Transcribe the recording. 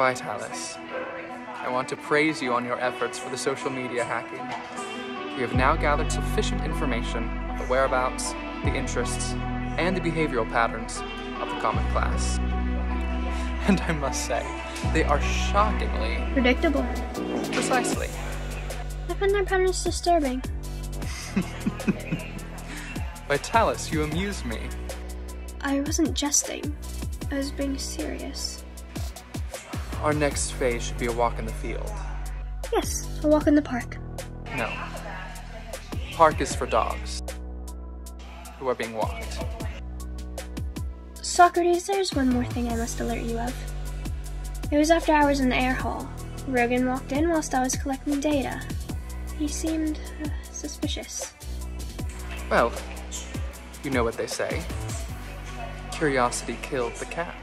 Vitalis, I want to praise you on your efforts for the social media hacking. You have now gathered sufficient information on the whereabouts, the interests, and the behavioral patterns of the common class. And I must say, they are shockingly predictable. Precisely. I find their patterns disturbing. Vitalis, you amuse me. I wasn't jesting. I was being serious. Our next phase should be a walk in the field. Yes, a walk in the park. No. Park is for dogs who are being walked. Socrates, there's one more thing I must alert you of. It was after hours in the air hall. Rogan walked in whilst I was collecting data. He seemed suspicious. Well, you know what they say. Curiosity killed the cat.